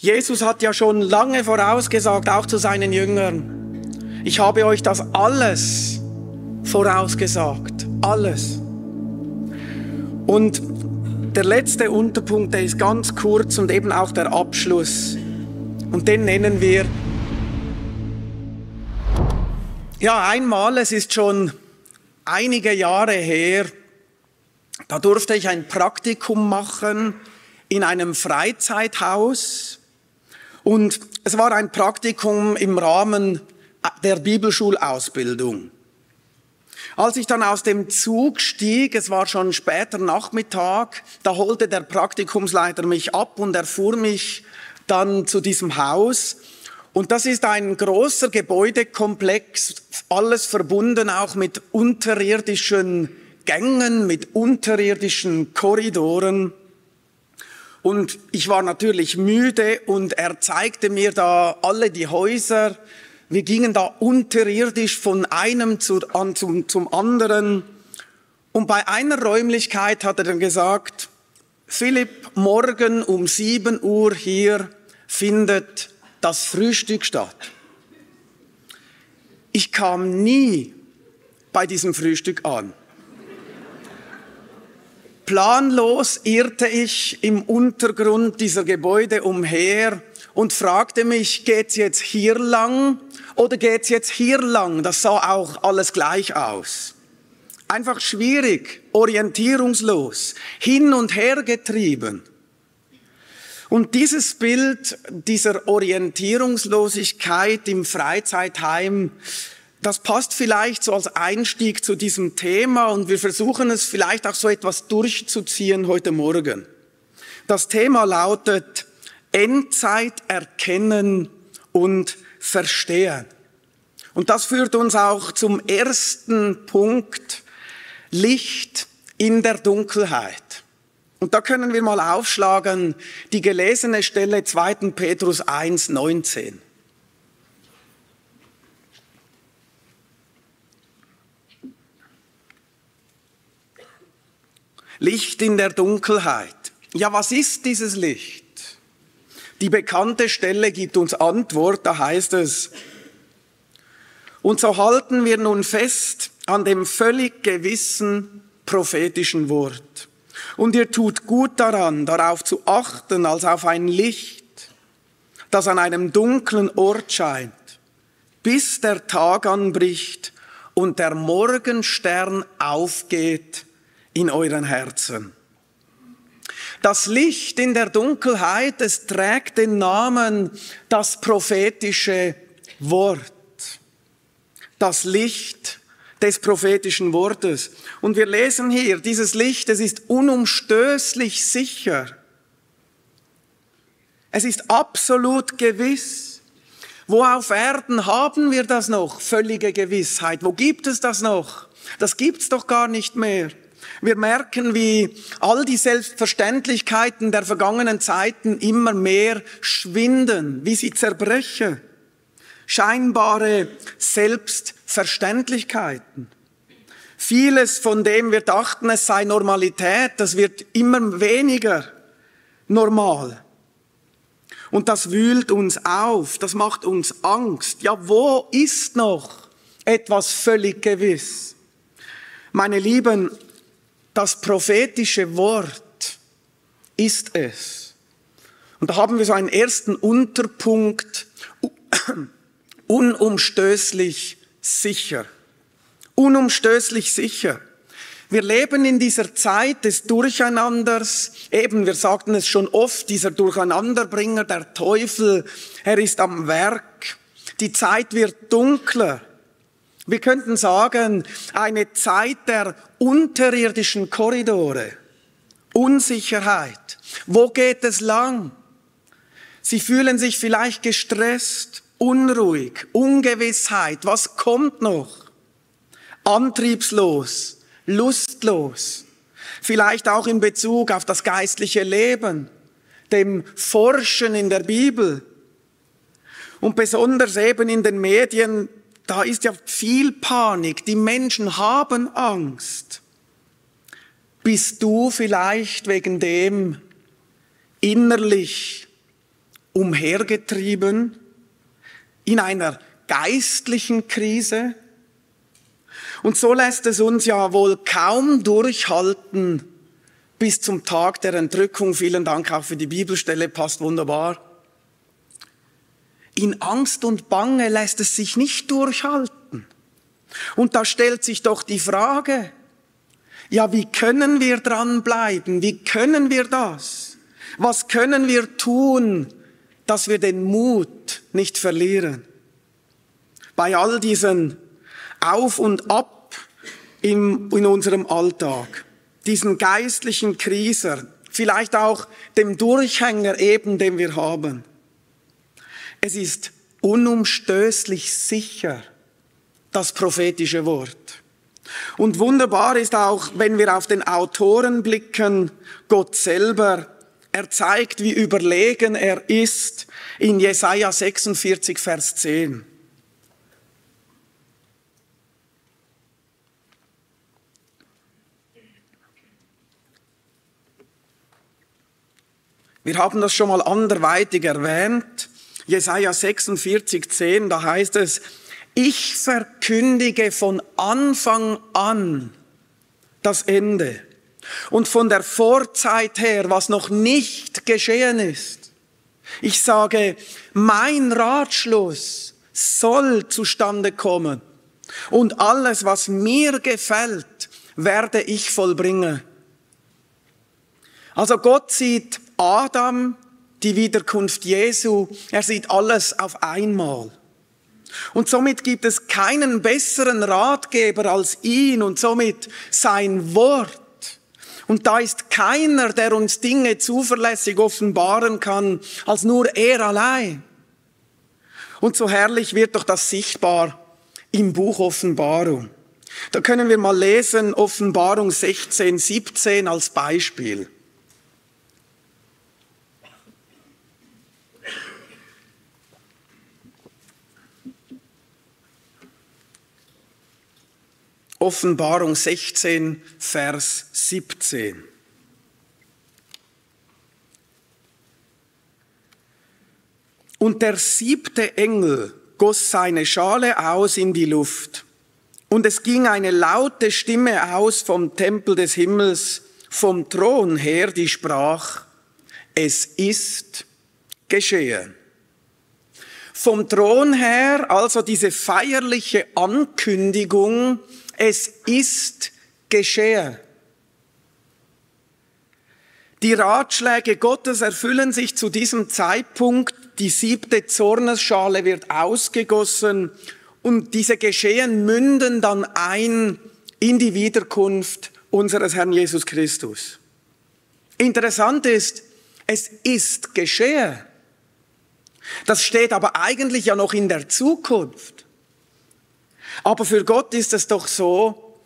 Jesus hat ja schon lange vorausgesagt, auch zu seinen Jüngern. Ich habe euch das alles vorausgesagt. Alles. Und der letzte Unterpunkt, der ist ganz kurz und eben auch der Abschluss. Und den nennen wir, ja, einmal, es ist schon einige Jahre her, da durfte ich ein Praktikum machen in einem Freizeithaus. Und es war ein Praktikum im Rahmen der Bibelschulausbildung. Als ich dann aus dem Zug stieg, es war schon später Nachmittag, da holte der Praktikumsleiter mich ab und er fuhr mich dann zu diesem Haus. Und das ist ein großer Gebäudekomplex, alles verbunden auch mit unterirdischen Gängen, mit unterirdischen Korridoren. Und ich war natürlich müde und er zeigte mir da alle die Häuser. Wir gingen da unterirdisch von einem zum anderen. Und bei einer Räumlichkeit hat er dann gesagt, Philipp, morgen um 7 Uhr hier findet das Frühstück statt. Ich kam nie bei diesem Frühstück an. Planlos irrte ich im Untergrund dieser Gebäude umher und fragte mich, geht's jetzt hier lang oder geht's jetzt hier lang? Das sah auch alles gleich aus. Einfach schwierig, orientierungslos, hin und her getrieben. Und dieses Bild dieser Orientierungslosigkeit im Freizeitheim, das passt vielleicht so als Einstieg zu diesem Thema und wir versuchen es vielleicht auch so etwas durchzuziehen heute Morgen. Das Thema lautet Endzeit erkennen und verstehen. Und das führt uns auch zum ersten Punkt, Licht in der Dunkelheit. Und da können wir mal aufschlagen, die gelesene Stelle 2. Petrus 1, 19. Licht in der Dunkelheit. Ja, was ist dieses Licht? Die bekannte Stelle gibt uns Antwort, da heißt es, und so halten wir nun fest an dem völlig gewissen prophetischen Wort. Und ihr tut gut daran, darauf zu achten, als auf ein Licht, das an einem dunklen Ort scheint, bis der Tag anbricht und der Morgenstern aufgeht in euren Herzen. Das Licht in der Dunkelheit, es trägt den Namen das prophetische Wort. Das Licht des prophetischen Wortes. Und wir lesen hier, dieses Licht, es ist unumstößlich sicher. Es ist absolut gewiss. Wo auf Erden haben wir das noch? Völlige Gewissheit. Wo gibt es das noch? Das gibt's doch gar nicht mehr. Wir merken, wie all die Selbstverständlichkeiten der vergangenen Zeiten immer mehr schwinden, wie sie zerbrechen. Scheinbare Selbstverständlichkeiten. Vieles, von dem wir dachten, es sei Normalität, das wird immer weniger normal. Und das wühlt uns auf, das macht uns Angst. Ja, wo ist noch etwas völlig gewiss? Meine Lieben, das prophetische Wort ist es. Und da haben wir so einen ersten Unterpunkt, unumstößlich sicher. Unumstößlich sicher. Wir leben in dieser Zeit des Durcheinanders. Eben, wir sagten es schon oft, dieser Durcheinanderbringer, der Teufel, er ist am Werk. Die Zeit wird dunkler. Wir könnten sagen, eine Zeit der unterirdischen Korridore, Unsicherheit. Wo geht es lang? Sie fühlen sich vielleicht gestresst, unruhig, Ungewissheit. Was kommt noch? Antriebslos, lustlos. Vielleicht auch in Bezug auf das geistliche Leben, dem Forschen in der Bibel. Und besonders eben in den Medien, da ist ja viel Panik, die Menschen haben Angst. Bist du vielleicht wegen dem innerlich umhergetrieben, in einer geistlichen Krise. Und so lässt es uns ja wohl kaum durchhalten bis zum Tag der Entrückung. Vielen Dank auch für die Bibelstelle, passt wunderbar. In Angst und Bange lässt es sich nicht durchhalten. Und da stellt sich doch die Frage, ja, wie können wir dranbleiben? Wie können wir das? Was können wir tun, dass wir den Mut nicht verlieren? Bei all diesen Auf und Ab in unserem Alltag, diesen geistlichen Krisen, vielleicht auch dem Durchhänger eben, den wir haben. Es ist unumstößlich sicher, das prophetische Wort. Und wunderbar ist auch, wenn wir auf den Autoren blicken, Gott selber, er zeigt, wie überlegen er ist in Jesaja 46, Vers 10. Wir haben das schon mal anderweitig erwähnt. Jesaja 46, 10, da heißt es, ich verkündige von Anfang an das Ende und von der Vorzeit her, was noch nicht geschehen ist. Ich sage, mein Ratschluss soll zustande kommen und alles, was mir gefällt, werde ich vollbringen. Also Gott sieht Adam, die Wiederkunft Jesu, er sieht alles auf einmal. Und somit gibt es keinen besseren Ratgeber als ihn und somit sein Wort. Und da ist keiner, der uns Dinge zuverlässig offenbaren kann, als nur er allein. Und so herrlich wird doch das sichtbar im Buch Offenbarung. Da können wir mal lesen, Offenbarung 16, 17 als Beispiel. Offenbarung 16, Vers 17. Und der siebte Engel goss seine Schale aus in die Luft, und es ging eine laute Stimme aus vom Tempel des Himmels, vom Thron her, die sprach, es ist geschehen. Vom Thron her, also diese feierliche Ankündigung, es ist geschehen. Die Ratschläge Gottes erfüllen sich zu diesem Zeitpunkt. Die siebte Zornesschale wird ausgegossen und diese Geschehen münden dann ein in die Wiederkunft unseres Herrn Jesus Christus. Interessant ist, es ist geschehen. Das steht aber eigentlich ja noch in der Zukunft. Aber für Gott ist es doch so,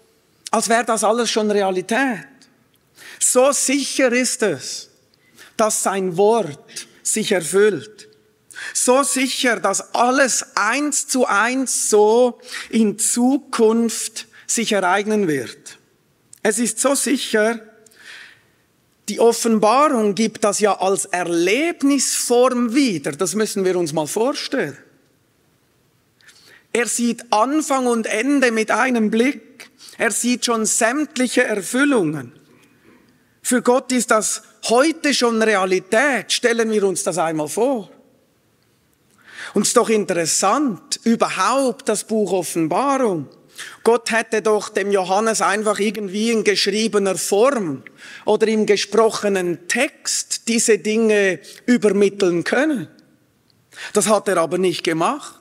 als wäre das alles schon Realität. So sicher ist es, dass sein Wort sich erfüllt. So sicher, dass alles 1:1 so in Zukunft sich ereignen wird. Es ist so sicher, die Offenbarung gibt das ja als Erlebnisform wieder. Das müssen wir uns mal vorstellen. Er sieht Anfang und Ende mit einem Blick. Er sieht schon sämtliche Erfüllungen. Für Gott ist das heute schon Realität. Stellen wir uns das einmal vor. Und es ist doch interessant, überhaupt das Buch Offenbarung. Gott hätte doch dem Johannes einfach irgendwie in geschriebener Form oder im gesprochenen Text diese Dinge übermitteln können. Das hat er aber nicht gemacht.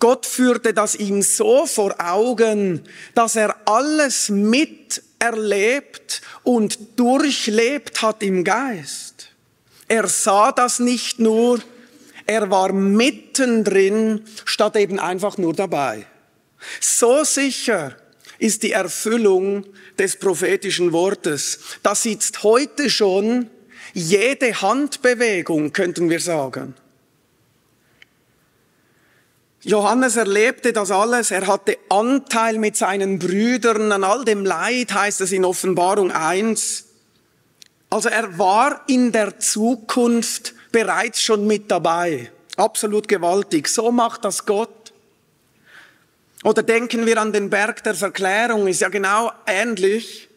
Gott führte das ihm so vor Augen, dass er alles miterlebt und durchlebt hat im Geist. Er sah das nicht nur, er war mittendrin, statt eben einfach nur dabei. So sicher ist die Erfüllung des prophetischen Wortes. Da sitzt heute schon jede Handbewegung, könnten wir sagen. Johannes erlebte das alles, er hatte Anteil mit seinen Brüdern an all dem Leid, heißt es in Offenbarung 1. Also er war in der Zukunft bereits schon mit dabei. Absolut gewaltig. So macht das Gott. Oder denken wir an den Berg der Verklärung, ist ja genau ähnlich.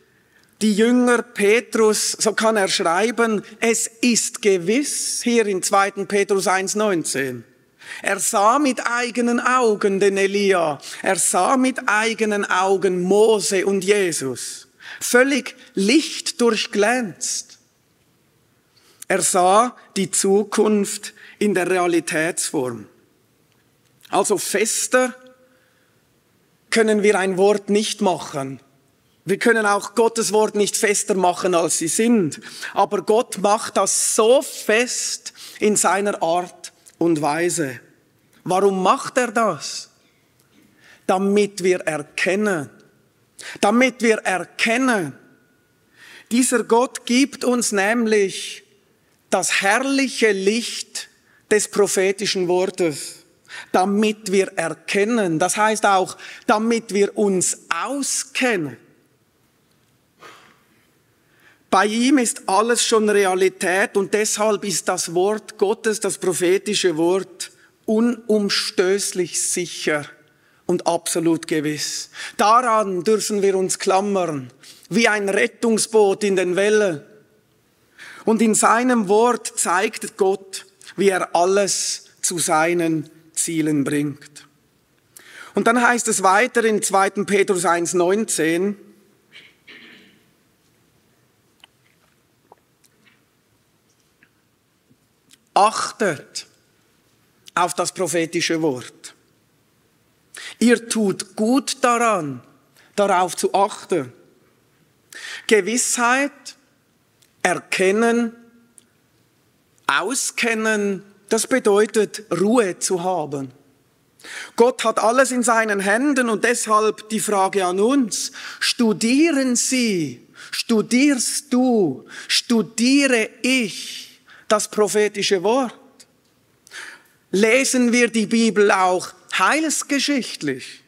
Die Jünger Petrus, so kann er schreiben, es ist gewiss, hier in 2. Petrus 1,19. Er sah mit eigenen Augen den Elia, er sah mit eigenen Augen Mose und Jesus. Völlig lichtdurchglänzt. Er sah die Zukunft in der Realitätsform. Also fester können wir ein Wort nicht machen. Wir können auch Gottes Wort nicht fester machen, als sie sind. Aber Gott macht das so fest in seiner Art und Weise. Warum macht er das? Damit wir erkennen. Damit wir erkennen, dieser Gott gibt uns nämlich das herrliche Licht des prophetischen Wortes. Damit wir erkennen, das heißt auch, damit wir uns auskennen. Bei ihm ist alles schon Realität und deshalb ist das Wort Gottes, das prophetische Wort, unumstößlich sicher und absolut gewiss. Daran dürfen wir uns klammern, wie ein Rettungsboot in den Wellen. Und in seinem Wort zeigt Gott, wie er alles zu seinen Zielen bringt. Und dann heißt es weiter in 2. Petrus 1,19, achtet auf das prophetische Wort. Ihr tut gut daran, darauf zu achten. Gewissheit, erkennen, auskennen, das bedeutet, Ruhe zu haben. Gott hat alles in seinen Händen und deshalb die Frage an uns, studieren Sie, studierst du, studiere ich das prophetische Wort? Lesen wir die Bibel auch heilsgeschichtlich?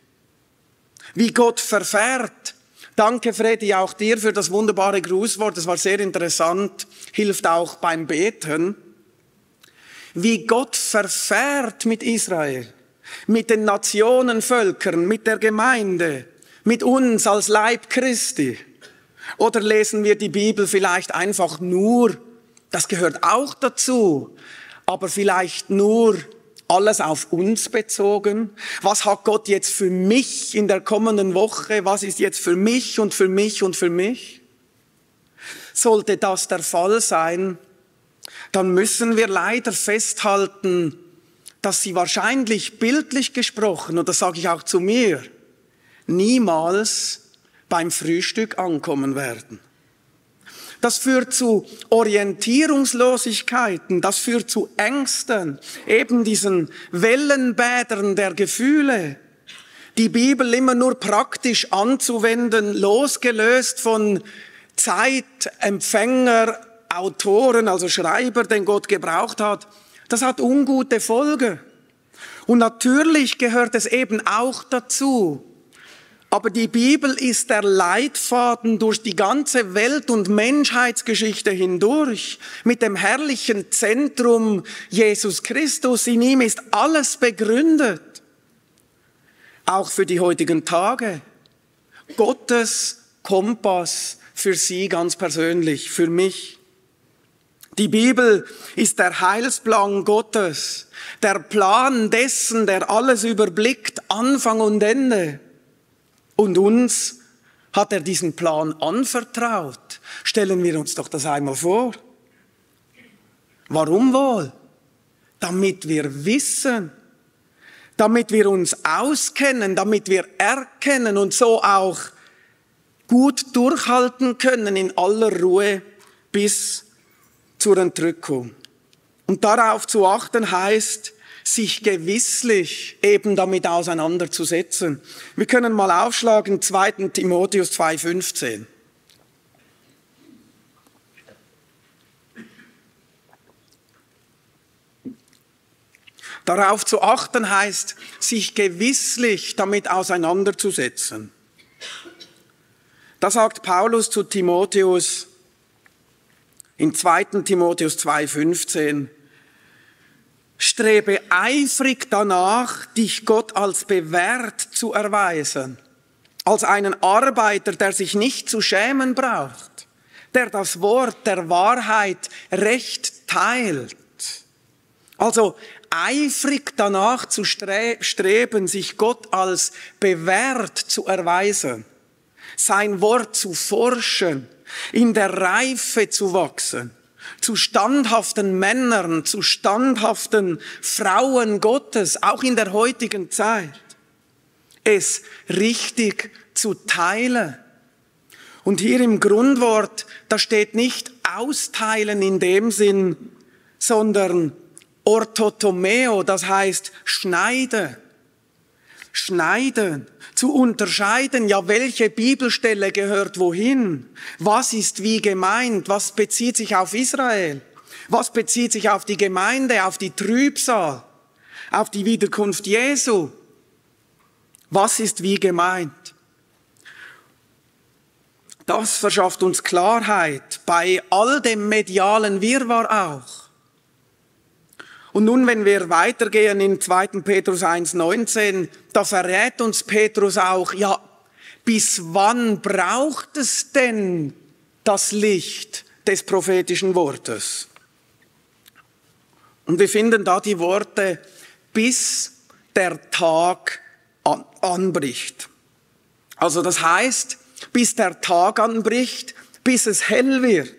Wie Gott verfährt. Danke, Freddy, auch dir für das wunderbare Grußwort, das war sehr interessant, hilft auch beim Beten. Wie Gott verfährt mit Israel, mit den Nationen, Völkern, mit der Gemeinde, mit uns als Leib Christi. Oder lesen wir die Bibel vielleicht einfach nur, das gehört auch dazu, aber vielleicht nur alles auf uns bezogen. Was hat Gott jetzt für mich in der kommenden Woche? Was ist jetzt für mich und für mich und für mich? Sollte das der Fall sein, dann müssen wir leider festhalten, dass sie wahrscheinlich bildlich gesprochen, und das sage ich auch zu mir, niemals beim Frühstück ankommen werden. Das führt zu Orientierungslosigkeiten, das führt zu Ängsten, eben diesen Wellenbädern der Gefühle. Die Bibel immer nur praktisch anzuwenden, losgelöst von Zeit, Empfänger, Autoren, also Schreiber, den Gott gebraucht hat, das hat ungute Folgen. Und natürlich gehört es eben auch dazu. Aber die Bibel ist der Leitfaden durch die ganze Welt- und Menschheitsgeschichte hindurch, mit dem herrlichen Zentrum Jesus Christus. In ihm ist alles begründet, auch für die heutigen Tage. Gottes Kompass für Sie ganz persönlich, für mich. Die Bibel ist der Heilsplan Gottes, der Plan dessen, der alles überblickt, Anfang und Ende. Und uns hat er diesen Plan anvertraut. Stellen wir uns doch das einmal vor. Warum wohl? Damit wir wissen, damit wir uns auskennen, damit wir erkennen und so auch gut durchhalten können in aller Ruhe bis zur Entrückung. Und darauf zu achten heißt, sich gewisslich eben damit auseinanderzusetzen. Wir können mal aufschlagen, 2. Timotheus 2,15. Darauf zu achten heißt, sich gewisslich damit auseinanderzusetzen. Da sagt Paulus zu Timotheus in 2. Timotheus 2,15, Strebe eifrig danach, dich Gott als bewährt zu erweisen, als einen Arbeiter, der sich nicht zu schämen braucht, der das Wort der Wahrheit recht teilt. Also eifrig danach zu streben, sich Gott als bewährt zu erweisen, sein Wort zu forschen, in der Reife zu wachsen, zu standhaften Männern, zu standhaften Frauen Gottes, auch in der heutigen Zeit, es richtig zu teilen. Und hier im Grundwort, da steht nicht austeilen in dem Sinn, sondern orthotomeo, das heißt schneiden. Schneiden, zu unterscheiden, ja, welche Bibelstelle gehört wohin? Was ist wie gemeint? Was bezieht sich auf Israel? Was bezieht sich auf die Gemeinde, auf die Trübsal, auf die Wiederkunft Jesu? Was ist wie gemeint? Das verschafft uns Klarheit bei all dem medialen Wirrwarr auch. Und nun, wenn wir weitergehen in 2. Petrus 1,19, da verrät uns Petrus auch, ja, bis wann braucht es denn das Licht des prophetischen Wortes? Und wir finden da die Worte, bis der Tag anbricht. Also das heißt, bis der Tag anbricht, bis es hell wird.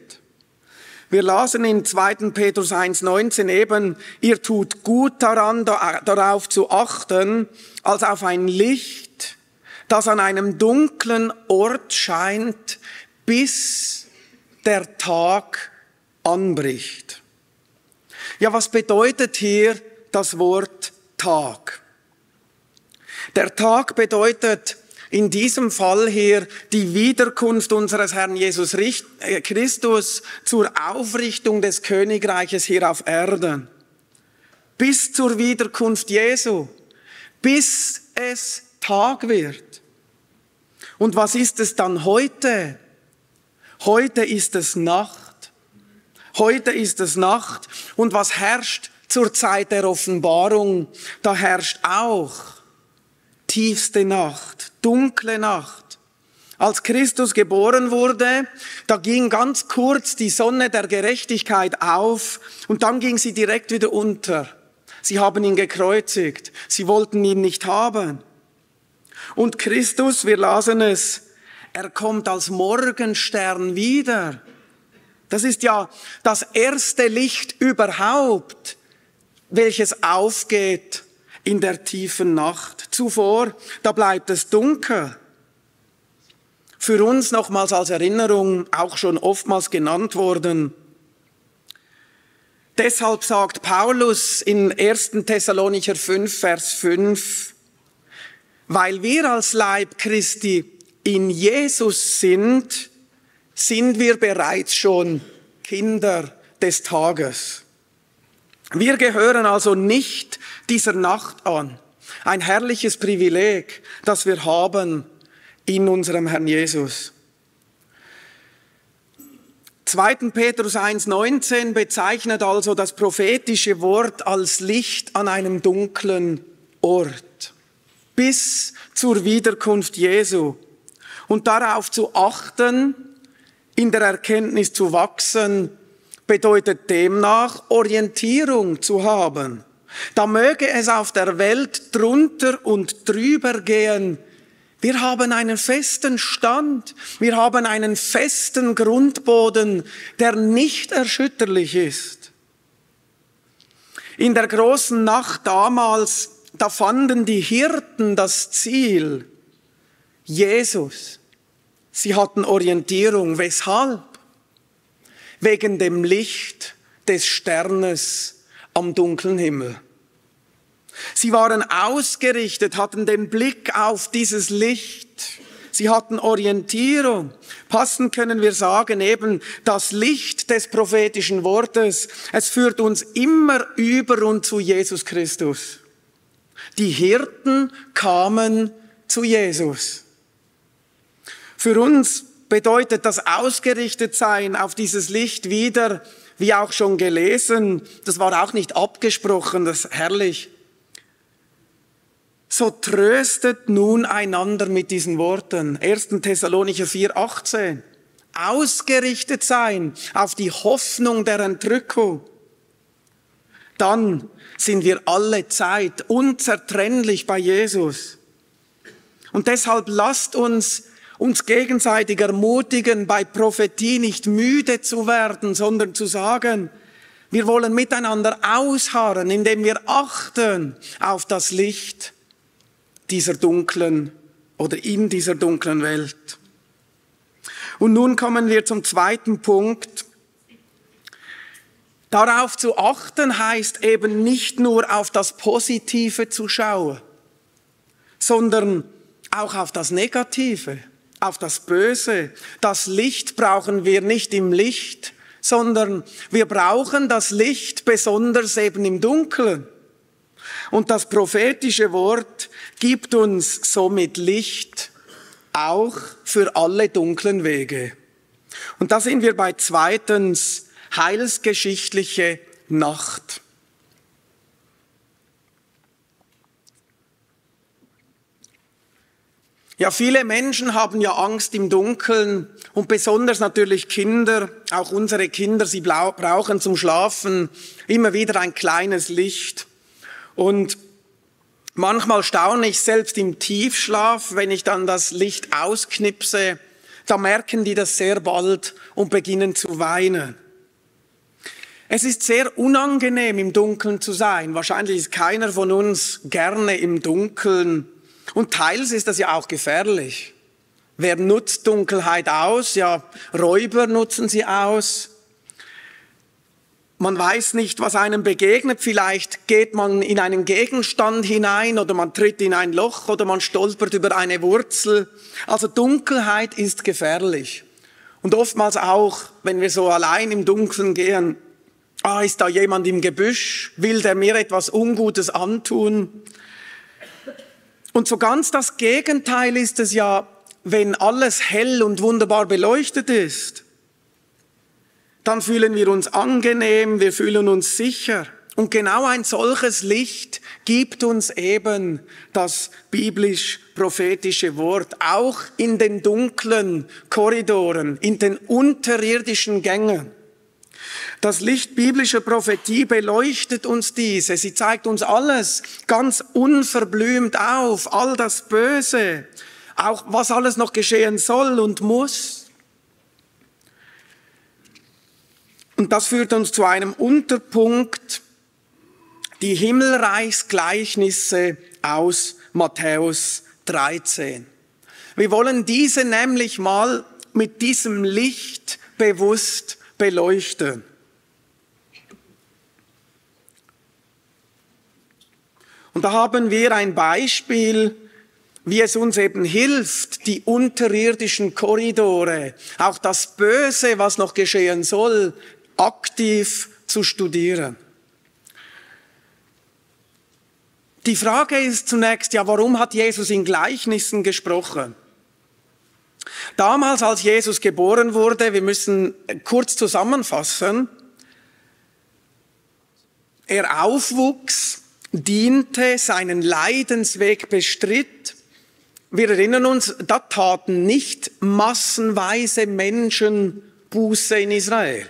Wir lasen in 2. Petrus 1,19 eben, ihr tut gut daran, darauf zu achten, als auf ein Licht, das an einem dunklen Ort scheint, bis der Tag anbricht. Ja, was bedeutet hier das Wort Tag? Der Tag bedeutet in diesem Fall hier die Wiederkunft unseres Herrn Jesus Christus zur Aufrichtung des Königreiches hier auf Erden. Bis zur Wiederkunft Jesu, bis es Tag wird. Und was ist es dann heute? Heute ist es Nacht. Heute ist es Nacht. Und was herrscht zur Zeit der Offenbarung? Da herrscht auch tiefste Nacht, dunkle Nacht. Als Christus geboren wurde, da ging ganz kurz die Sonne der Gerechtigkeit auf und dann ging sie direkt wieder unter. Sie haben ihn gekreuzigt, sie wollten ihn nicht haben. Und Christus, wir lasen es, er kommt als Morgenstern wieder. Das ist ja das erste Licht überhaupt, welches aufgeht in der tiefen Nacht. Zuvor, da bleibt es dunkel. Für uns nochmals als Erinnerung, auch schon oftmals genannt worden. Deshalb sagt Paulus in 1. Thessalonicher 5, Vers 5, weil wir als Leib Christi in Jesus sind, sind wir bereits schon Kinder des Tages. Wir gehören also nicht dieser Nacht an. Ein herrliches Privileg, das wir haben in unserem Herrn Jesus. 2. Petrus 1,19 bezeichnet also das prophetische Wort als Licht an einem dunklen Ort. Bis zur Wiederkunft Jesu. Und darauf zu achten, in der Erkenntnis zu wachsen, bedeutet demnach, Orientierung zu haben. Da möge es auf der Welt drunter und drüber gehen. Wir haben einen festen Stand. Wir haben einen festen Grundboden, der nicht erschütterlich ist. In der großen Nacht damals, da fanden die Hirten das Ziel, Jesus. Sie hatten Orientierung. Weshalb? Wegen dem Licht des Sternes am dunklen Himmel. Sie waren ausgerichtet, hatten den Blick auf dieses Licht. Sie hatten Orientierung. Passend können wir sagen, eben das Licht des prophetischen Wortes, es führt uns immer über und zu Jesus Christus. Die Hirten kamen zu Jesus. Für uns bedeutet das Ausgerichtetsein auf dieses Licht wieder, wie auch schon gelesen, das war auch nicht abgesprochen, das ist herrlich. So tröstet nun einander mit diesen Worten. 1. Thessalonicher 4,18. Ausgerichtet sein auf die Hoffnung der Entrückung. Dann sind wir alle Zeit unzertrennlich bei Jesus. Und deshalb lasst uns gegenseitig ermutigen, bei Prophetie nicht müde zu werden, sondern zu sagen, wir wollen miteinander ausharren, indem wir achten auf das Licht dieser dunklen oder in dieser dunklen Welt. Und nun kommen wir zum zweiten Punkt. Darauf zu achten heißt eben nicht nur auf das Positive zu schauen, sondern auch auf das Negative, auf das Böse. Das Licht brauchen wir nicht im Licht, sondern wir brauchen das Licht besonders eben im Dunkeln. Und das prophetische Wort gibt uns somit Licht, auch für alle dunklen Wege. Und da sind wir bei zweitens, heilsgeschichtliche Nacht. Ja, viele Menschen haben ja Angst im Dunkeln und besonders natürlich Kinder, auch unsere Kinder, sie brauchen zum Schlafen immer wieder ein kleines Licht. Und manchmal staune ich selbst im Tiefschlaf, wenn ich dann das Licht ausknipse, da merken die das sehr bald und beginnen zu weinen. Es ist sehr unangenehm, im Dunkeln zu sein. Wahrscheinlich ist keiner von uns gerne im Dunkeln. Und teils ist das ja auch gefährlich. Wer nutzt Dunkelheit aus? Ja, Räuber nutzen sie aus. Man weiß nicht, was einem begegnet. Vielleicht geht man in einen Gegenstand hinein oder man tritt in ein Loch oder man stolpert über eine Wurzel. Also Dunkelheit ist gefährlich. Und oftmals auch, wenn wir so allein im Dunkeln gehen, ist da jemand im Gebüsch? Will der mir etwas Ungutes antun? Und so ganz das Gegenteil ist es ja, wenn alles hell und wunderbar beleuchtet ist. Dann fühlen wir uns angenehm, wir fühlen uns sicher. Und genau ein solches Licht gibt uns eben das biblisch-prophetische Wort, auch in den dunklen Korridoren, in den unterirdischen Gängen. Das Licht biblischer Prophetie beleuchtet uns diese, sie zeigt uns alles ganz unverblümt auf, all das Böse, auch was alles noch geschehen soll und muss. Und das führt uns zu einem Unterpunkt, die Himmelreichsgleichnisse aus Matthäus 13. Wir wollen diese nämlich mal mit diesem Licht bewusst beleuchten. Und da haben wir ein Beispiel, wie es uns eben hilft, die unterirdischen Korridore, auch das Böse, was noch geschehen soll, aktiv zu studieren. Die Frage ist zunächst, ja, warum hat Jesus in Gleichnissen gesprochen? Damals, als Jesus geboren wurde, wir müssen kurz zusammenfassen, er aufwuchs, diente, seinen Leidensweg bestritt. Wir erinnern uns, da taten nicht massenweise Menschen Buße in Israel.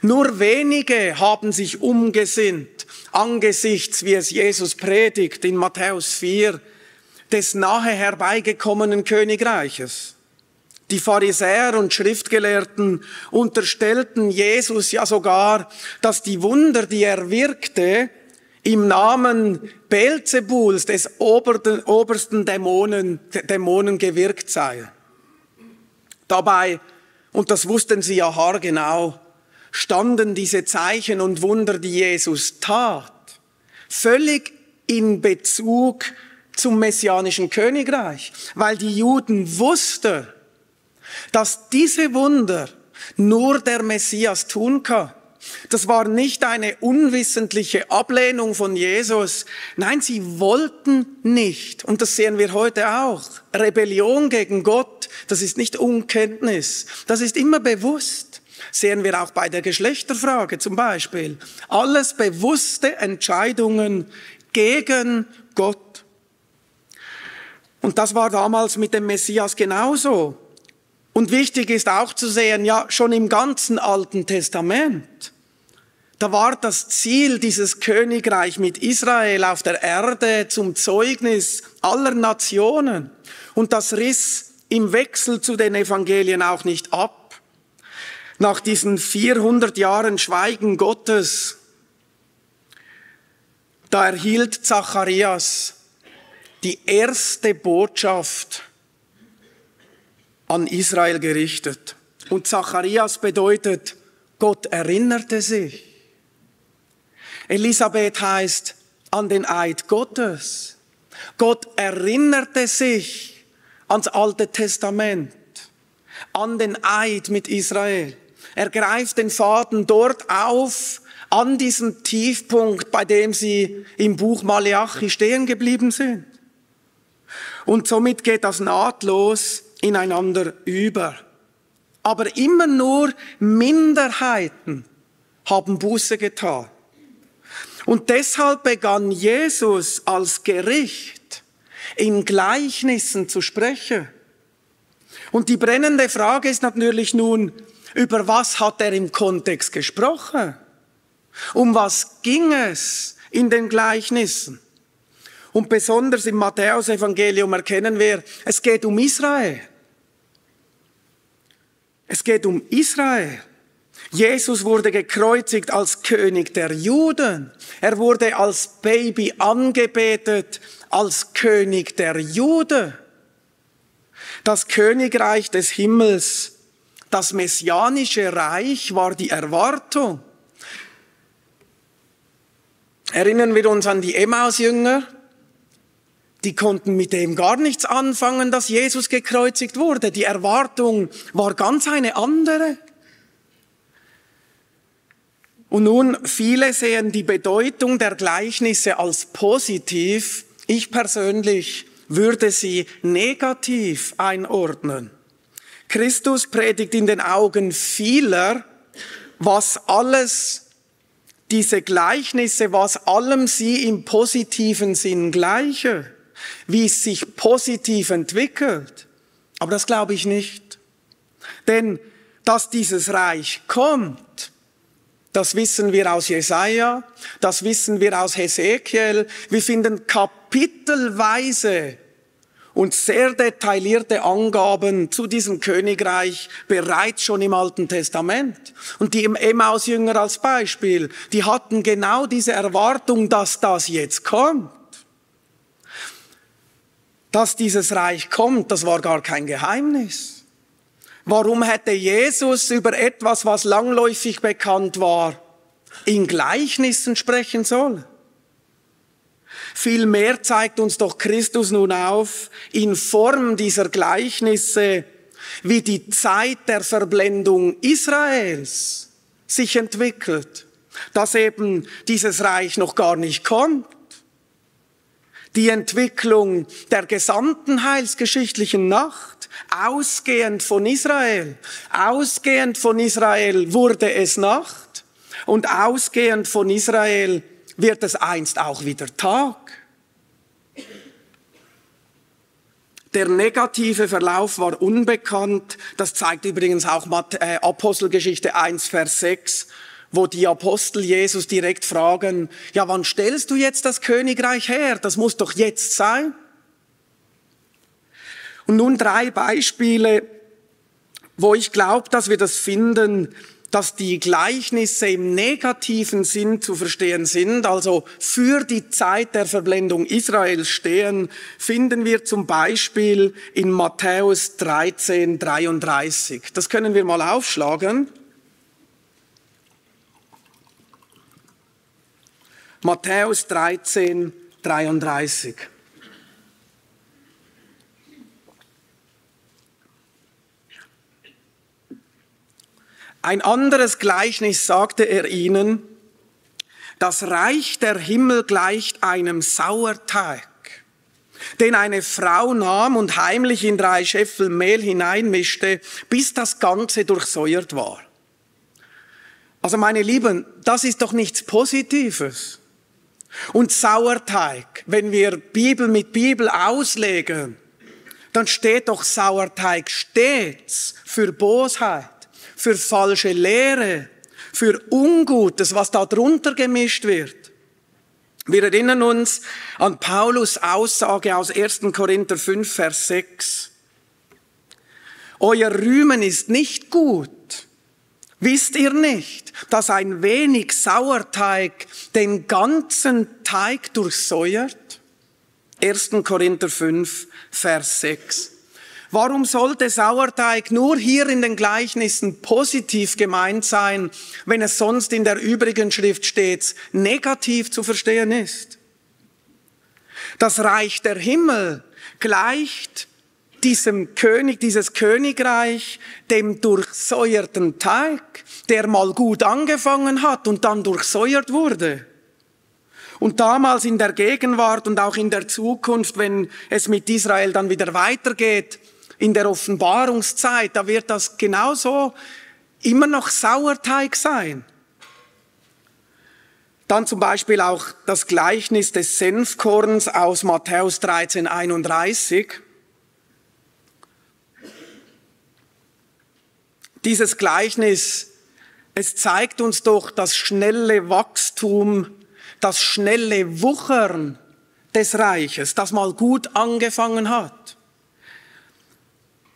Nur wenige haben sich umgesinnt angesichts, wie es Jesus predigt in Matthäus 4, des nahe herbeigekommenen Königreiches. Die Pharisäer und Schriftgelehrten unterstellten Jesus ja sogar, dass die Wunder, die er wirkte, im Namen Beelzebuls, des obersten Dämonen gewirkt sei. Dabei, und das wussten sie ja haargenau, standen diese Zeichen und Wunder, die Jesus tat, völlig in Bezug zum messianischen Königreich, weil die Juden wussten, dass diese Wunder nur der Messias tun kann. Das war nicht eine unwissentliche Ablehnung von Jesus. Nein, sie wollten nicht. Und das sehen wir heute auch. Rebellion gegen Gott, das ist nicht Unkenntnis. Das ist immer bewusst. Sehen wir auch bei der Geschlechterfrage zum Beispiel. Alles bewusste Entscheidungen gegen Gott. Und das war damals mit dem Messias genauso. Und wichtig ist auch zu sehen, ja, schon im ganzen Alten Testament, da war das Ziel, dieses Königreich mit Israel auf der Erde zum Zeugnis aller Nationen. Und das riss im Wechsel zu den Evangelien auch nicht ab. Nach diesen 400 Jahren Schweigen Gottes, da erhielt Zacharias die erste Botschaft an Israel gerichtet. Und Zacharias bedeutet, Gott erinnerte sich. Elisabeth heißt, an den Eid Gottes. Gott erinnerte sich ans Alte Testament, an den Eid mit Israel. Er greift den Faden dort auf, an diesem Tiefpunkt, bei dem sie im Buch Maleachi stehen geblieben sind. Und somit geht das nahtlos ineinander über. Aber immer nur Minderheiten haben Buße getan. Und deshalb begann Jesus als Gericht in Gleichnissen zu sprechen. Und die brennende Frage ist natürlich nun, über was hat er im Kontext gesprochen? Um was ging es in den Gleichnissen? Und besonders im Matthäus-Evangelium erkennen wir, es geht um Israel. Es geht um Israel. Jesus wurde gekreuzigt als König der Juden. Er wurde als Baby angebetet, als König der Juden. Das Königreich des Himmels, das messianische Reich war die Erwartung. Erinnern wir uns an die Emmausjünger? Die konnten mit dem gar nichts anfangen, dass Jesus gekreuzigt wurde. Die Erwartung war ganz eine andere. Und nun, viele sehen die Bedeutung der Gleichnisse als positiv. Ich persönlich würde sie negativ einordnen. Christus predigt in den Augen vieler, was alles diese Gleichnisse, was allem sie im positiven Sinn gleiche, wie es sich positiv entwickelt. Aber das glaube ich nicht. Denn, dass dieses Reich kommt, das wissen wir aus Jesaja, das wissen wir aus Hesekiel. Wir finden kapitelweise und sehr detaillierte Angaben zu diesem Königreich bereits schon im Alten Testament. Und die Emmausjünger als Beispiel, die hatten genau diese Erwartung, dass das jetzt kommt. Dass dieses Reich kommt, das war gar kein Geheimnis. Warum hätte Jesus über etwas, was langläufig bekannt war, in Gleichnissen sprechen sollen? Vielmehr zeigt uns doch Christus nun auf, in Form dieser Gleichnisse, wie die Zeit der Verblendung Israels sich entwickelt, dass eben dieses Reich noch gar nicht kommt. Die Entwicklung der gesamten heilsgeschichtlichen Nacht, ausgehend von Israel wurde es Nacht und ausgehend von Israel wird es einst auch wieder Tag. Der negative Verlauf war unbekannt, das zeigt übrigens auch Apostelgeschichte 1, Vers 6, wo die Apostel Jesus direkt fragen, ja, wann stellst du jetzt das Königreich her? Das muss doch jetzt sein. Und nun 3 Beispiele, wo ich glaube, dass wir das finden, dass die Gleichnisse im negativen Sinn zu verstehen sind, also für die Zeit der Verblendung Israels stehen, finden wir zum Beispiel in Matthäus 13, 33. Das können wir mal aufschlagen. Matthäus 13, 33. Ein anderes Gleichnis sagte er ihnen, das Reich der Himmel gleicht einem Sauerteig, den eine Frau nahm und heimlich in 3 Scheffel Mehl hineinmischte, bis das Ganze durchsäuert war. Also meine Lieben, das ist doch nichts Positives. Und Sauerteig, wenn wir Bibel mit Bibel auslegen, dann steht doch Sauerteig stets für Bosheit, für falsche Lehre, für Ungutes, was da drunter gemischt wird. Wir erinnern uns an Paulus' Aussage aus 1. Korinther 5, Vers 6. Euer Rühmen ist nicht gut. Wisst ihr nicht, dass ein wenig Sauerteig den ganzen Teig durchsäuert? 1. Korinther 5, Vers 6. Warum sollte Sauerteig nur hier in den Gleichnissen positiv gemeint sein, wenn es sonst in der übrigen Schrift stets negativ zu verstehen ist? Das Reich der Himmel gleicht diesem König, dieses Königreich, dem durchsäuerten Teig, der mal gut angefangen hat und dann durchsäuert wurde. Und damals in der Gegenwart und auch in der Zukunft, wenn es mit Israel dann wieder weitergeht, in der Offenbarungszeit, da wird das genauso immer noch Sauerteig sein. Dann zum Beispiel auch das Gleichnis des Senfkorns aus Matthäus 13, 31. Dieses Gleichnis, es zeigt uns doch das schnelle Wachstum, das schnelle Wuchern des Reiches, das mal gut angefangen hat.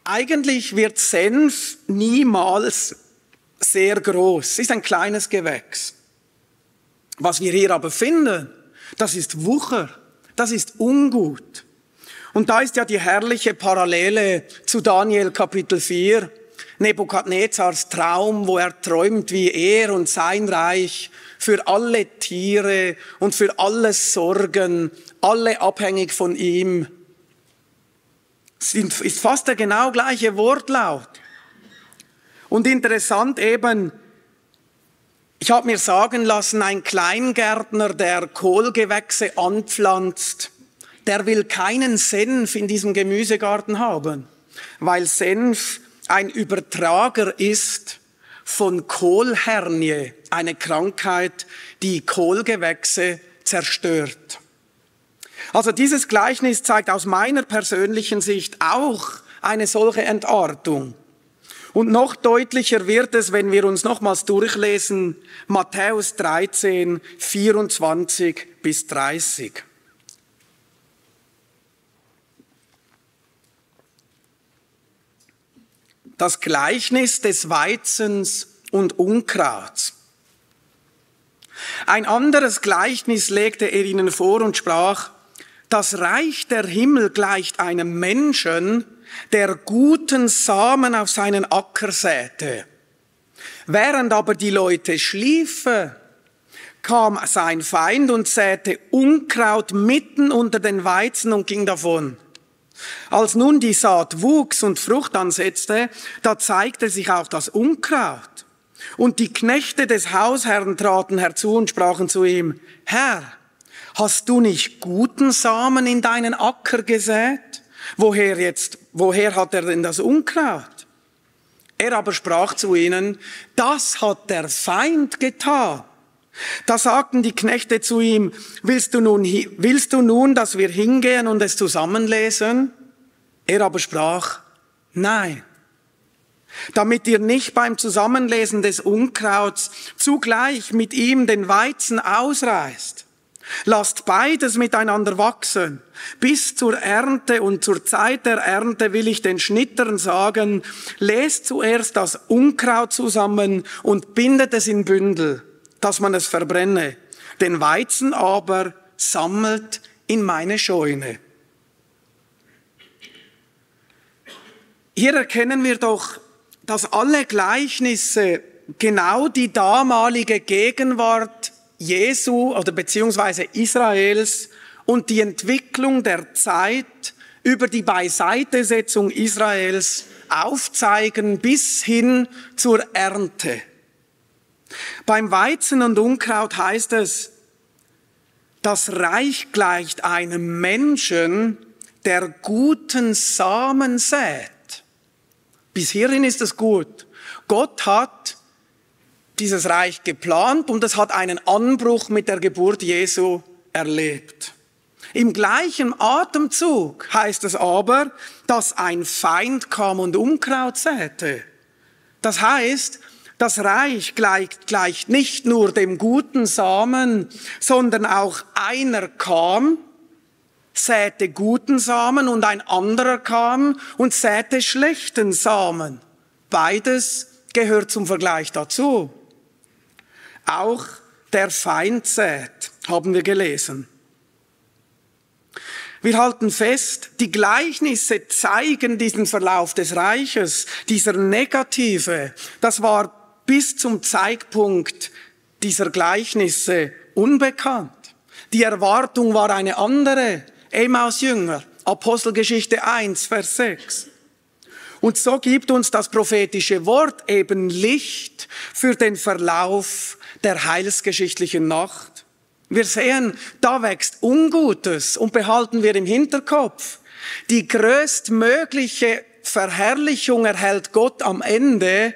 Eigentlich wird Senf niemals sehr groß. Es ist ein kleines Gewächs. Was wir hier aber finden, das ist Wucher, das ist Ungut. Und da ist ja die herrliche Parallele zu Daniel Kapitel 4. Nebukadnezars Traum, wo er träumt, wie er und sein Reich für alle Tiere und für alles Sorgen, alle abhängig von ihm, ist fast der genau gleiche Wortlaut. Und interessant eben, ich habe mir sagen lassen, ein Kleingärtner, der Kohlgewächse anpflanzt, der will keinen Senf in diesem Gemüsegarten haben, weil Senf ein Übertrager ist von Kohlhernie, eine Krankheit, die Kohlgewächse zerstört. Also dieses Gleichnis zeigt aus meiner persönlichen Sicht auch eine solche Entartung. Und noch deutlicher wird es, wenn wir uns nochmals durchlesen, Matthäus 13, 24 bis 30. Das Gleichnis des Weizens und Unkrauts. Ein anderes Gleichnis legte er ihnen vor und sprach, das Reich der Himmel gleicht einem Menschen, der guten Samen auf seinen Acker säte. Während aber die Leute schliefen, kam sein Feind und säte Unkraut mitten unter den Weizen und ging davon. Als nun die Saat wuchs und Frucht ansetzte, da zeigte sich auch das Unkraut. Und die Knechte des Hausherrn traten herzu und sprachen zu ihm, Herr, hast du nicht guten Samen in deinen Acker gesät? Woher hat er denn das Unkraut? Er aber sprach zu ihnen, das hat der Feind getan. Da sagten die Knechte zu ihm, willst du nun, dass wir hingehen und es zusammenlesen? Er aber sprach, nein, damit ihr nicht beim Zusammenlesen des Unkrauts zugleich mit ihm den Weizen ausreißt. Lasst beides miteinander wachsen. Bis zur Ernte und zur Zeit der Ernte will ich den Schnittern sagen, lest zuerst das Unkraut zusammen und bindet es in Bündel, dass man es verbrenne. Den Weizen aber sammelt in meine Scheune. Hier erkennen wir doch, dass alle Gleichnisse genau die damalige Gegenwart Jesu oder beziehungsweise Israels und die Entwicklung der Zeit über die Beiseitesetzung Israels aufzeigen bis hin zur Ernte. Beim Weizen und Unkraut heißt es, das Reich gleicht einem Menschen, der guten Samen sät. Bis hierhin ist es gut. Gott hat dieses Reich geplant und es hat einen Anbruch mit der Geburt Jesu erlebt. Im gleichen Atemzug heißt es aber, dass ein Feind kam und Unkraut säte. Das heißt, das Reich gleicht nicht nur dem guten Samen, sondern auch einer kam, säte guten Samen und ein anderer kam und säte schlechten Samen. Beides gehört zum Vergleich dazu. Auch der Feind sät, haben wir gelesen. Wir halten fest, die Gleichnisse zeigen diesen Verlauf des Reiches, dieser negative. Das war bis zum Zeitpunkt dieser Gleichnisse unbekannt. Die Erwartung war eine andere. Emmausjünger, Apostelgeschichte 1, Vers 6. Und so gibt uns das prophetische Wort eben Licht für den Verlauf der heilsgeschichtlichen Nacht. Wir sehen, da wächst Ungutes und behalten wir im Hinterkopf. Die größtmögliche Verherrlichung erhält Gott am Ende,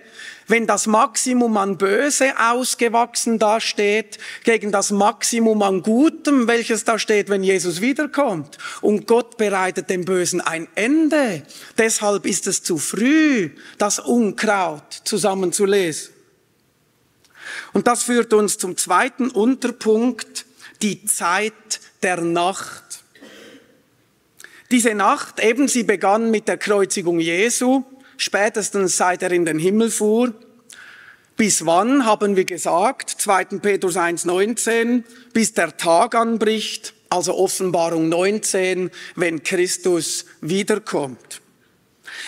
wenn das Maximum an Böse ausgewachsen dasteht, gegen das Maximum an Gutem, welches da steht, wenn Jesus wiederkommt. Und Gott bereitet dem Bösen ein Ende. Deshalb ist es zu früh, das Unkraut zusammenzulesen. Und das führt uns zum zweiten Unterpunkt, die Zeit der Nacht. Diese Nacht, eben sie begann mit der Kreuzigung Jesu, spätestens seit er in den Himmel fuhr. Bis wann, haben wir gesagt, 2. Petrus 1,19, bis der Tag anbricht, also Offenbarung 19, wenn Christus wiederkommt.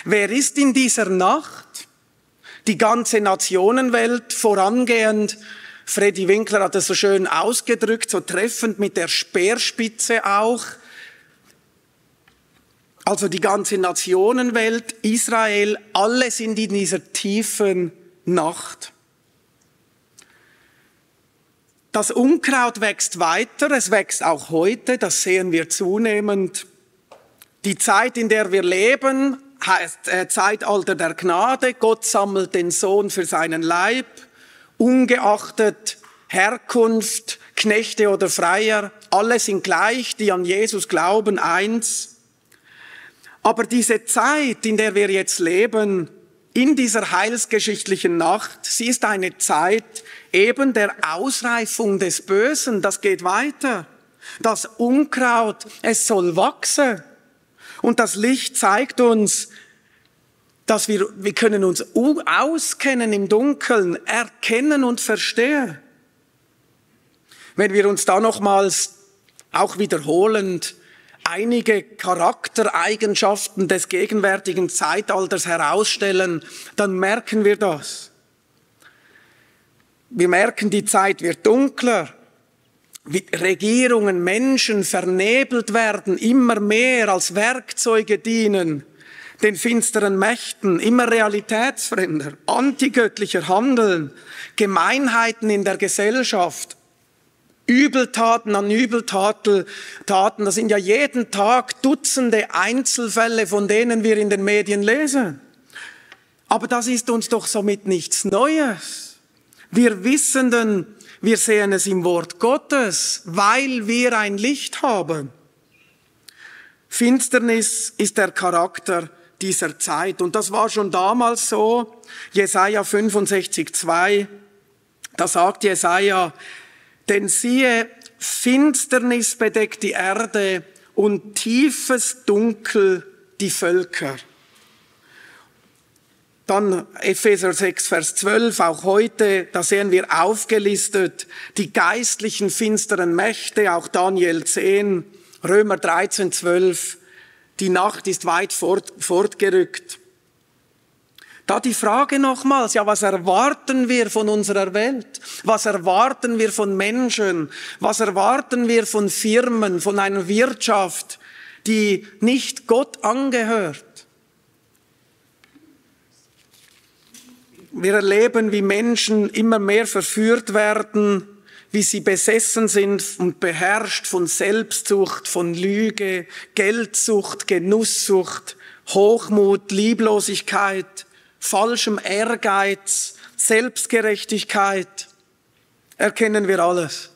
Wer ist in dieser Nacht? Die ganze Nationenwelt vorangehend, Freddy Winkler hat es so schön ausgedrückt, so treffend mit der Speerspitze auch. Also die ganze Nationenwelt, Israel, alle sind in dieser tiefen Nacht. Das Unkraut wächst weiter, es wächst auch heute, das sehen wir zunehmend. Die Zeit, in der wir leben, heißt Zeitalter der Gnade, Gott sammelt den Sohn für seinen Leib, ungeachtet Herkunft, Knechte oder Freier, alle sind gleich, die an Jesus glauben, eins. Aber diese Zeit, in der wir jetzt leben, in dieser heilsgeschichtlichen Nacht, sie ist eine Zeit eben der Ausreifung des Bösen. Das geht weiter. Das Unkraut, es soll wachsen. Und das Licht zeigt uns, dass wir können uns auskennen im Dunkeln, erkennen und verstehen. Wenn wir uns da nochmals auch wiederholend einige Charaktereigenschaften des gegenwärtigen Zeitalters herausstellen, dann merken wir das. Wir merken, die Zeit wird dunkler, wie Regierungen, Menschen vernebelt werden, immer mehr als Werkzeuge dienen, den finsteren Mächten, immer realitätsfremder, antigöttlicher Handeln, Gemeinheiten in der Gesellschaft, Übeltaten an Übeltaten, das sind ja jeden Tag Dutzende Einzelfälle, von denen wir in den Medien lesen. Aber das ist uns doch somit nichts Neues. Wir Wissenden, wir sehen es im Wort Gottes, weil wir ein Licht haben. Finsternis ist der Charakter dieser Zeit. Und das war schon damals so. Jesaja 65,2, da sagt Jesaja: Denn siehe, Finsternis bedeckt die Erde und tiefes Dunkel die Völker. Dann Epheser 6, Vers 12, auch heute, da sehen wir aufgelistet die geistlichen finsteren Mächte, auch Daniel 10, Römer 13, 12. Die Nacht ist weit fortgerückt. Da die Frage nochmals, ja, was erwarten wir von unserer Welt? Was erwarten wir von Menschen? Was erwarten wir von Firmen, von einer Wirtschaft, die nicht Gott angehört? Wir erleben, wie Menschen immer mehr verführt werden, wie sie besessen sind und beherrscht von Selbstsucht, von Lüge, Geldsucht, Genusssucht, Hochmut, Lieblosigkeit, falschem Ehrgeiz, Selbstgerechtigkeit erkennen wir alles.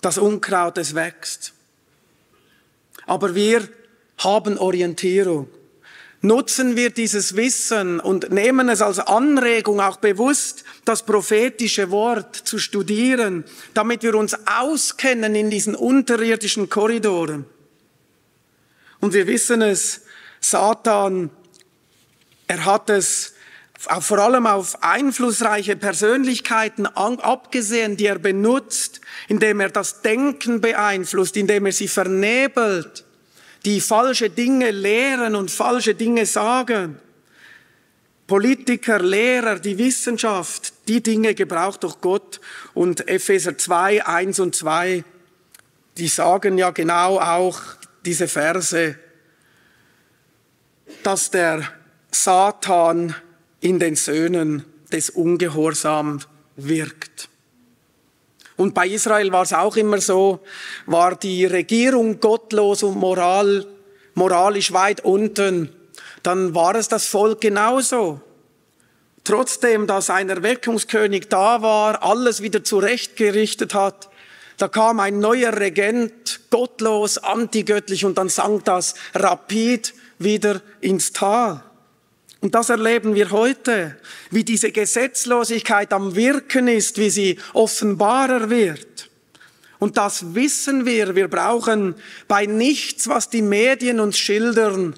Das Unkraut, es wächst. Aber wir haben Orientierung. Nutzen wir dieses Wissen und nehmen es als Anregung, auch bewusst das prophetische Wort zu studieren, damit wir uns auskennen in diesen unterirdischen Korridoren. Und wir wissen es, Satan, er hat es vor allem auf einflussreiche Persönlichkeiten abgesehen, die er benutzt, indem er das Denken beeinflusst, indem er sie vernebelt, die falsche Dinge lehren und falsche Dinge sagen. Politiker, Lehrer, die Wissenschaft, die Dinge gebraucht doch Gott. Und Epheser 2, 1 und 2, die sagen ja genau auch diese Verse, dass der Satan in den Söhnen des Ungehorsams wirkt. Und bei Israel war es auch immer so, war die Regierung gottlos und moralisch weit unten. Dann war es das Volk genauso. Trotzdem, dass ein Erweckungskönig da war, alles wieder zurechtgerichtet hat, da kam ein neuer Regent, gottlos, antigöttlich, und dann sank das rapid wieder ins Tal. Und das erleben wir heute, wie diese Gesetzlosigkeit am Wirken ist, wie sie offenbarer wird. Und das wissen wir, wir brauchen bei nichts, was die Medien uns schildern,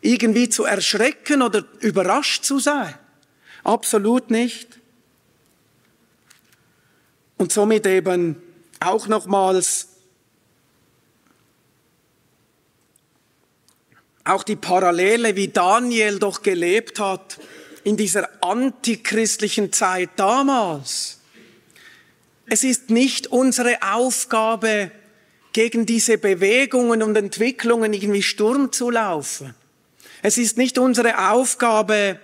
irgendwie zu erschrecken oder überrascht zu sein. Absolut nicht. Und somit eben auch nochmals auch die Parallele, wie Daniel doch gelebt hat in dieser antichristlichen Zeit damals. Es ist nicht unsere Aufgabe, gegen diese Bewegungen und Entwicklungen irgendwie Sturm zu laufen. Es ist nicht unsere Aufgabe,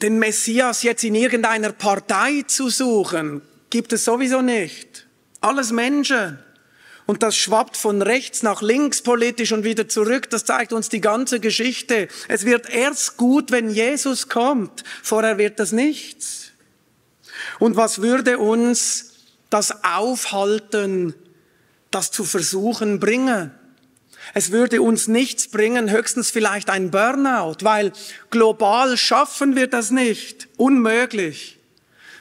den Messias jetzt in irgendeiner Partei zu suchen. Gibt es sowieso nicht. Alles Menschen. Und das schwappt von rechts nach links politisch und wieder zurück. Das zeigt uns die ganze Geschichte. Es wird erst gut, wenn Jesus kommt. Vorher wird das nichts. Und was würde uns das Aufhalten, das zu versuchen, bringen? Es würde uns nichts bringen, höchstens vielleicht ein Burnout, weil global schaffen wir das nicht. Unmöglich.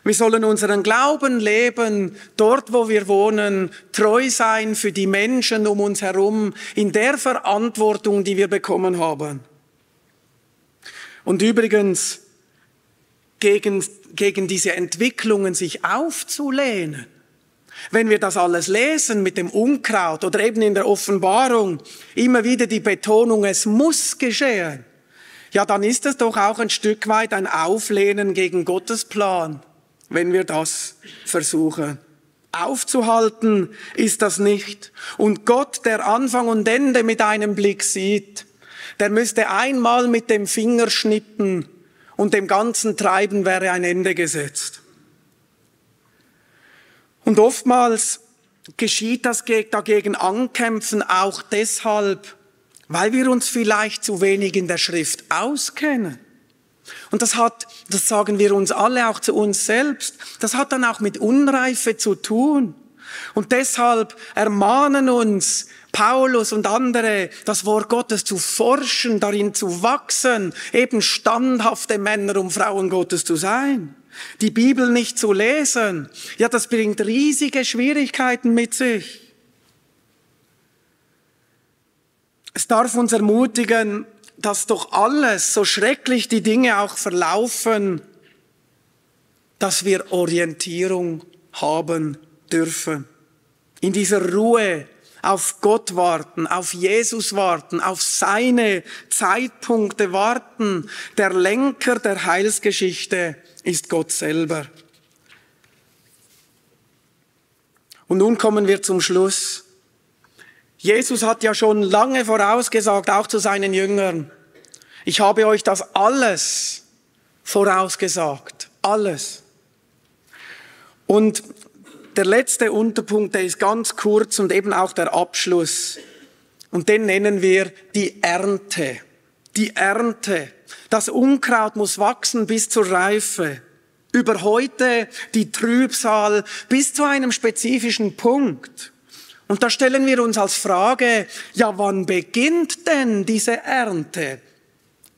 Wir sollen unseren Glauben leben, dort wo wir wohnen, treu sein für die Menschen um uns herum, in der Verantwortung, die wir bekommen haben. Und übrigens, gegen diese Entwicklungen sich aufzulehnen. Wenn wir das alles lesen mit dem Unkraut oder eben in der Offenbarung, immer wieder die Betonung, es muss geschehen, ja, dann ist es doch auch ein Stück weit ein Auflehnen gegen Gottes Plan, wenn wir das versuchen. Aufzuhalten ist das nicht. Und Gott, der Anfang und Ende mit einem Blick sieht, der müsste einmal mit dem Finger schnippen und dem ganzen Treiben wäre ein Ende gesetzt. Und oftmals geschieht das dagegen Ankämpfen auch deshalb, weil wir uns vielleicht zu wenig in der Schrift auskennen. Und das sagen wir uns alle, auch zu uns selbst, das hat dann auch mit Unreife zu tun. Und deshalb ermahnen uns Paulus und andere, das Wort Gottes zu forschen, darin zu wachsen, eben standhafte Männer und Frauen Gottes zu sein. Die Bibel nicht zu lesen, ja, das bringt riesige Schwierigkeiten mit sich. Es darf uns ermutigen, dass doch alles, so schrecklich die Dinge auch verlaufen, dass wir Orientierung haben dürfen. In dieser Ruhe auf Gott warten, auf Jesus warten, auf seine Zeitpunkte warten. Der Lenker der Heilsgeschichte ist Gott selber. Und nun kommen wir zum Schluss. Jesus hat ja schon lange vorausgesagt, auch zu seinen Jüngern, ich habe euch das alles vorausgesagt, alles. Und der letzte Unterpunkt, der ist ganz kurz und eben auch der Abschluss. Und den nennen wir die Ernte. die Ernte. Das Unkraut muss wachsen bis zur Reife. Über heute die Trübsal bis zu einem spezifischen Punkt. Und da stellen wir uns als Frage, ja, wann beginnt denn diese Ernte?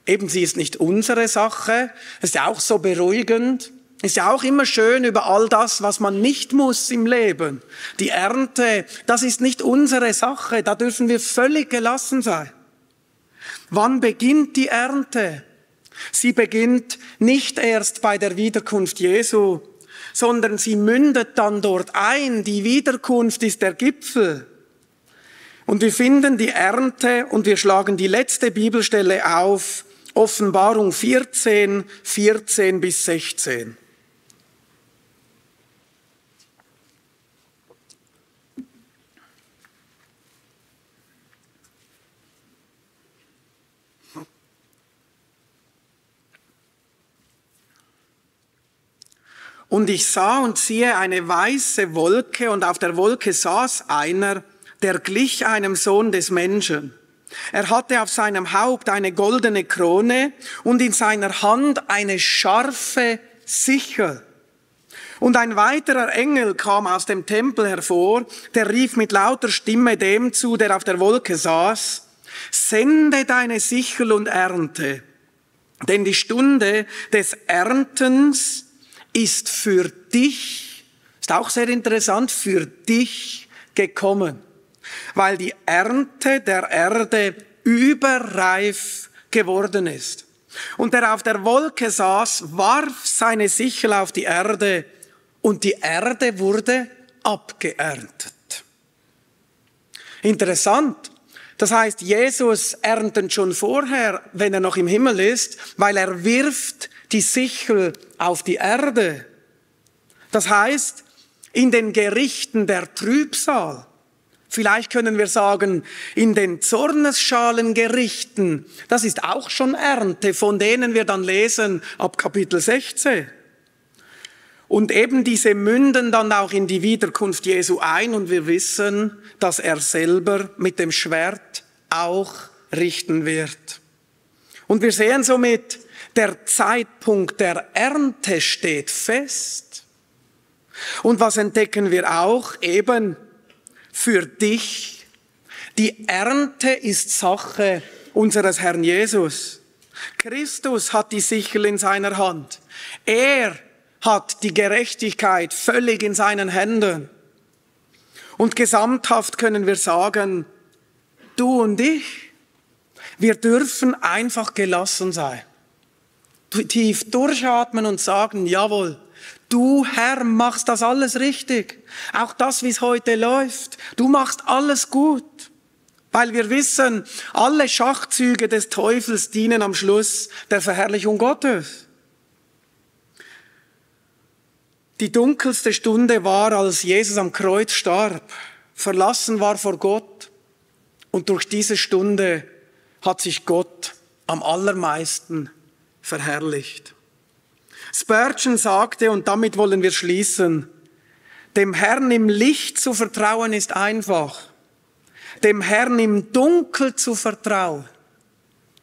Eben, sie ist nicht unsere Sache. Ist ja auch so beruhigend. Ist ja auch immer schön über all das, was man nicht muss im Leben. Die Ernte, das ist nicht unsere Sache. Da dürfen wir völlig gelassen sein. Wann beginnt die Ernte? Sie beginnt nicht erst bei der Wiederkunft Jesu, sondern sie mündet dann dort ein. Die Wiederkunft ist der Gipfel. Und wir finden die Ernte und wir schlagen die letzte Bibelstelle auf, Offenbarung 14, 14 bis 16. Und ich sah und siehe eine weiße Wolke, und auf der Wolke saß einer, der glich einem Sohn des Menschen. Er hatte auf seinem Haupt eine goldene Krone und in seiner Hand eine scharfe Sichel. Und ein weiterer Engel kam aus dem Tempel hervor, der rief mit lauter Stimme dem zu, der auf der Wolke saß: Sende deine Sichel und ernte, denn die Stunde des Erntens ist für dich, ist auch sehr interessant, für dich gekommen, weil die Ernte der Erde überreif geworden ist. Und der auf der Wolke saß, warf seine Sichel auf die Erde, und die Erde wurde abgeerntet. Interessant. Das heißt, Jesus erntet schon vorher, wenn er noch im Himmel ist, weil er wirft die Sichel auf die Erde. Das heißt, in den Gerichten der Trübsal, vielleicht können wir sagen, in den Zornesschalengerichten, das ist auch schon Ernte, von denen wir dann lesen ab Kapitel 16. Und eben diese münden dann auch in die Wiederkunft Jesu ein, und wir wissen, dass er selber mit dem Schwert auch richten wird. Und wir sehen somit, der Zeitpunkt der Ernte steht fest. Und was entdecken wir auch? Eben für dich. Die Ernte ist Sache unseres Herrn Jesus. Christus hat die Sichel in seiner Hand. Er hat die Gerechtigkeit völlig in seinen Händen. Und gesamthaft können wir sagen, du und ich, wir dürfen einfach gelassen sein. Tief durchatmen und sagen, jawohl, du Herr machst das alles richtig. Auch das, wie es heute läuft. Du machst alles gut. Weil wir wissen, alle Schachzüge des Teufels dienen am Schluss der Verherrlichung Gottes. Die dunkelste Stunde war, als Jesus am Kreuz starb, verlassen war vor Gott. Und durch diese Stunde hat sich Gott am allermeisten verherrlicht. Spurgeon sagte, und damit wollen wir schließen: Dem Herrn im Licht zu vertrauen ist einfach. Dem Herrn im Dunkel zu vertrauen,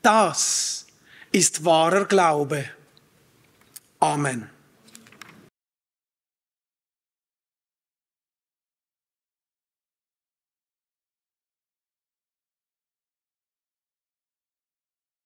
das ist wahrer Glaube. Amen.